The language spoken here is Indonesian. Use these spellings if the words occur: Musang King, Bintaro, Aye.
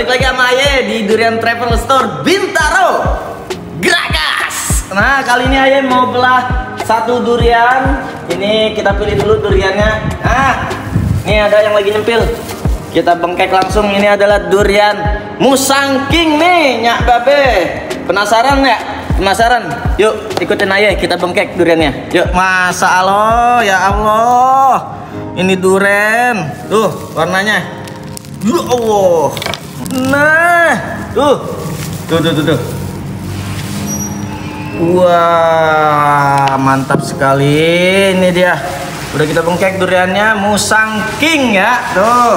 Balik lagi sama Aye di Durian Travel Store Bintaro Gragas. Nah, kali ini Aye mau belah satu durian. Ini kita pilih dulu duriannya. Nah, ini ada yang lagi nyempil, kita bengkek langsung. Ini adalah durian Musang King nih, Nyak Babe. Penasaran ya? Penasaran? Yuk, ikutin Aye, kita bengkek duriannya. Yuk. Masa Allah, ya Allah. Ini durian. Tuh, warnanya. Ya Allah. Nah, tuh. Wah, mantap sekali. Ini dia. Udah kita bengkek duriannya Musang King ya. Tuh.